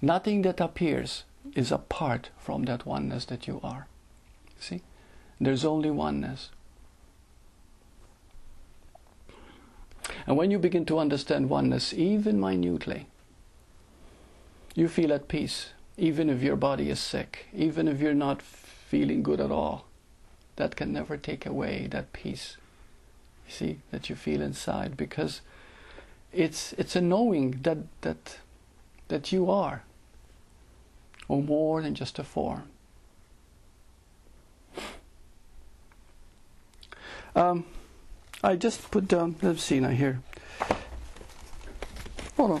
Nothing that appears is apart from that oneness that you are. See? There's only oneness. And when you begin to understand oneness, even minutely, you feel at peace, even if your body is sick, even if you're not feeling good at all. That can never take away that peace, you see, that you feel inside, because it's a knowing that you are, or more than just a form. I just put down, let's see now here. Oh no,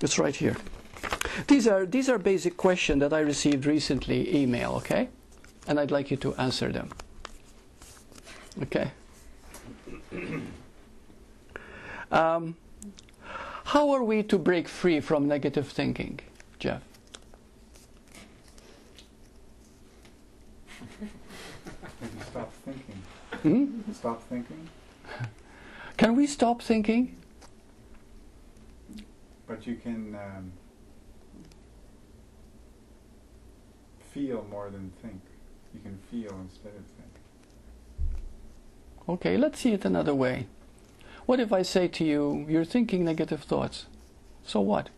it's right here. These are basic questions that I received recently, email, okay? And I'd like you to answer them. Okay. How are we to break free from negative thinking, Jeff? Stop thinking. Hmm? Stop thinking. Can we stop thinking? But you can feel more than think. You can feel instead of think. Okay, let's see it another way. What if I say to you, you're thinking negative thoughts? So what?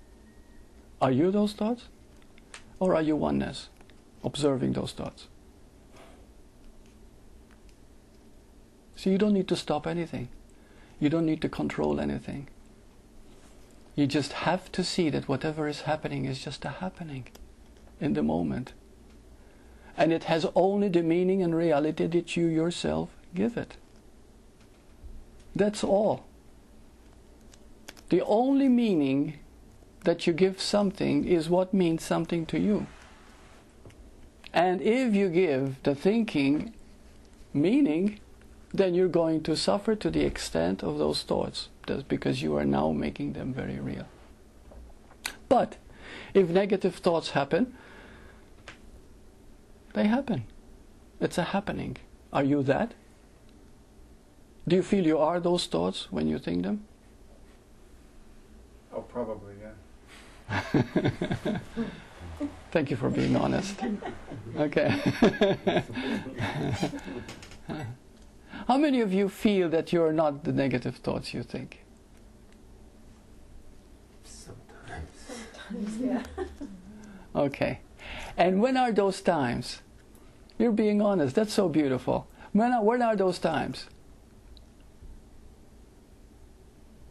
Are you those thoughts? Or are you oneness, observing those thoughts? So you don't need to stop anything. You don't need to control anything. You just have to see that whatever is happening is just a happening in the moment. And it has only the meaning and reality that you yourself give it. That's all. The only meaning that you give something is what means something to you. And if you give the thinking meaning, then you're going to suffer to the extent of those thoughts. That's because you are now making them very real. But if negative thoughts happen, they happen. It's a happening. Are you that? Do you feel you are those thoughts when you think them? Oh, probably, yeah. Thank you for being honest. Okay. How many of you feel that you're not the negative thoughts you think? Sometimes. Sometimes, yeah. Okay. And when are those times? You're being honest. That's so beautiful. When are those times?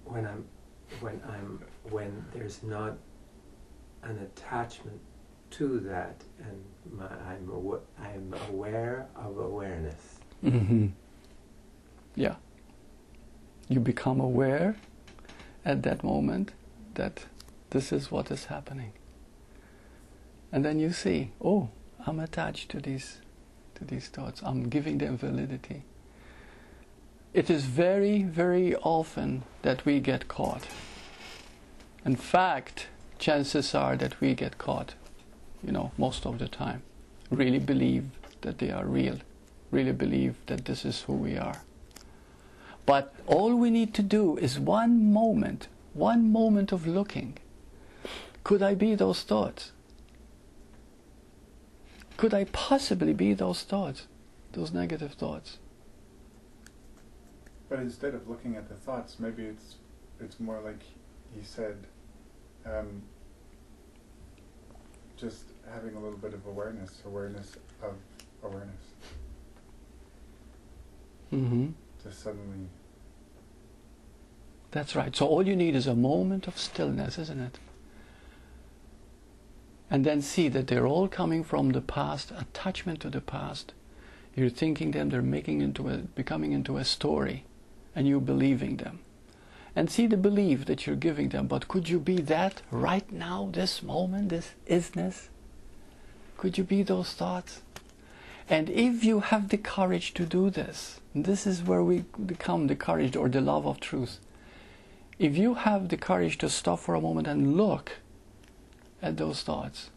When there's not an attachment to that, and I'm aware of awareness. Mm-hmm. Yeah. You become aware at that moment that this is what is happening. And then you see, oh, I'm attached to these thoughts. I'm giving them validity. It is very, very often that we get caught. In fact, chances are that we get caught, you know, most of the time. Really believe that they are real. Really believe that this is who we are. But all we need to do is one moment of looking. Could I be those thoughts? Could I possibly be those thoughts, those negative thoughts? But instead of looking at the thoughts, maybe it's more like he said, just having a little bit of awareness, awareness of awareness. Mm-hmm. Just suddenly. That's right. So all you need is a moment of stillness, isn't it? And then see that they're all coming from the past, attachment to the past. You're thinking them, they're becoming into a story, and you're believing them. And see the belief that you're giving them. But could you be that right now, this moment, this isness? Could you be those thoughts? And if you have the courage to do this, this is where we become the courage or the love of truth. If you have the courage to stop for a moment and look at those thoughts,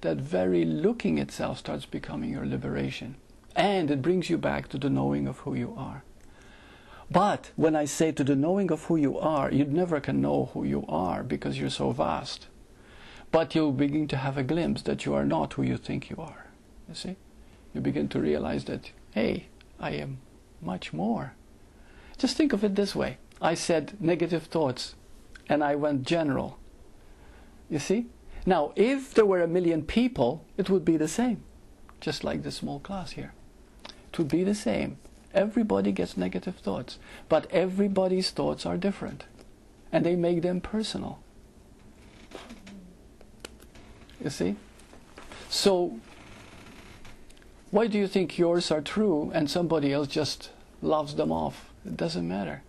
that very looking itself starts becoming your liberation. And it brings you back to the knowing of who you are. But when I say to the knowing of who you are, you never can know who you are because you're so vast. But you begin to have a glimpse that you are not who you think you are. You see? You begin to realize that, hey, I am much more. Just think of it this way. I said negative thoughts, and I went general. You see? Now, if there were 1 million people, it would be the same. Just like this small class here. It would be the same. Everybody gets negative thoughts. But everybody's thoughts are different. And they make them personal. You see? So, why do you think yours are true and somebody else just loves them off? It doesn't matter.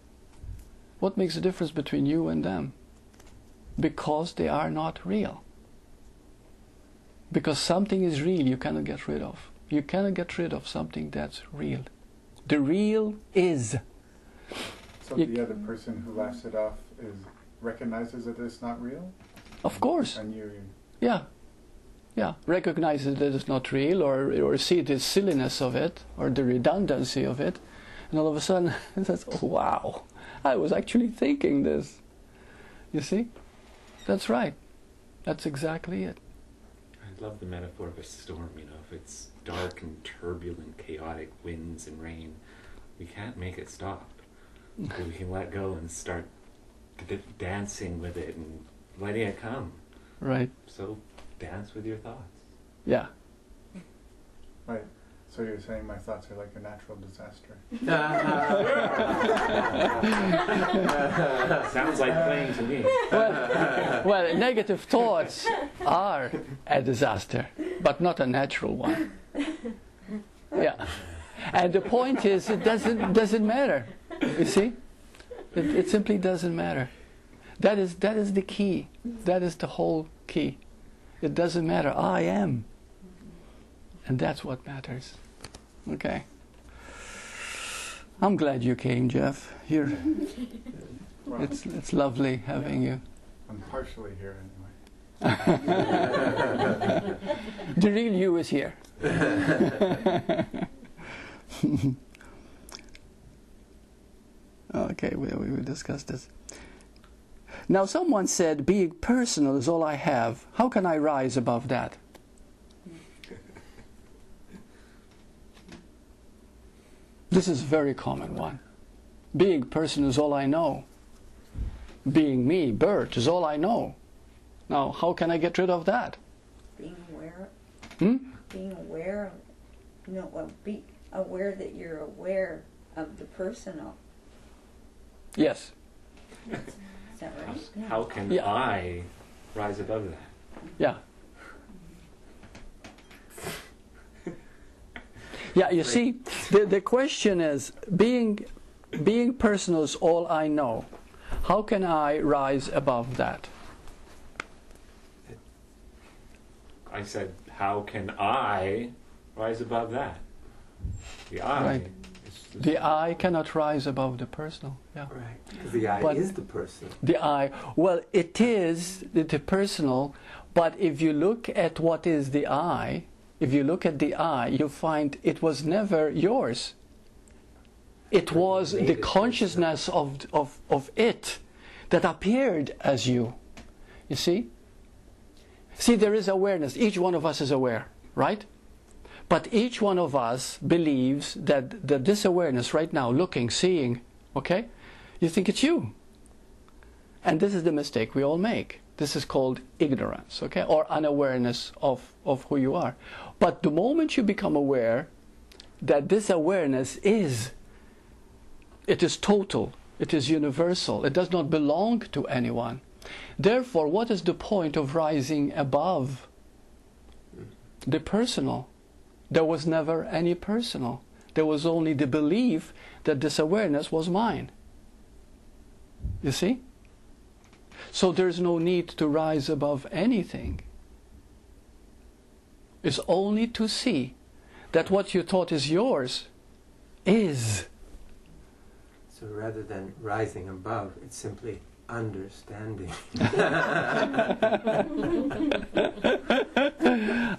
What makes the difference between you and them? Because they are not real. Because something is real you cannot get rid of. You cannot get rid of something that's real. The real is. So the other person who laughs it off recognizes that it's not real? Of course. And you... Yeah. Yeah. Recognizes that it's not real, or see the silliness of it, or the redundancy of it. And all of a sudden, it says, oh, wow, I was actually thinking this. You see? That's right. That's exactly it. I love the metaphor of a storm, you know. If it's dark and turbulent, chaotic winds and rain, we can't make it stop. But we can let go and start dancing with it and letting it come. Right. So dance with your thoughts. Yeah. Right. So you're saying my thoughts are like a natural disaster. Sounds like playing to me. Well, negative thoughts are a disaster, but not a natural one. Yeah. And the point is, it doesn't matter. You see? It simply doesn't matter. That is the key. That is the whole key. It doesn't matter. I am. And that's what matters. Okay. I'm glad you came, Jeff. Here. Well, it's lovely having you. I'm partially here anyway. The real you is here. Okay, we discussed this. Now someone said, being personal is all I have. How can I rise above that? This is a very common one. Being person is all I know. Being me, Bert, is all I know. Now, how can I get rid of that? Being aware. Being aware. You know, be aware that you're aware of the personal. Yes. Is that right? How can I rise above that? Yeah. Yeah, you see, the question is, being personal is all I know. How can I rise above that? I said, how can I rise above that? The I. Right. The I cannot rise above the personal. Yeah. Right. Because the I is the personal. The I. Well, it is the personal, but if you look at what is the I, if you look at the I, you find it was never yours. It was the consciousness of it that appeared as you. You see? See, there is awareness. Each one of us is aware, right? But each one of us believes that this awareness right now, looking, seeing, okay? You think it's you. And this is the mistake we all make. This is called ignorance, okay, or unawareness of who you are. But the moment you become aware that this awareness is, it is total, it is universal, it does not belong to anyone. Therefore, what is the point of rising above the personal? There was never any personal. There was only the belief that this awareness was mine. You see? So there's no need to rise above anything. It's only to see that what you thought is yours is. So rather than rising above, it's simply understanding.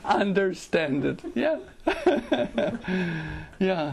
Understand it, yeah. Yeah.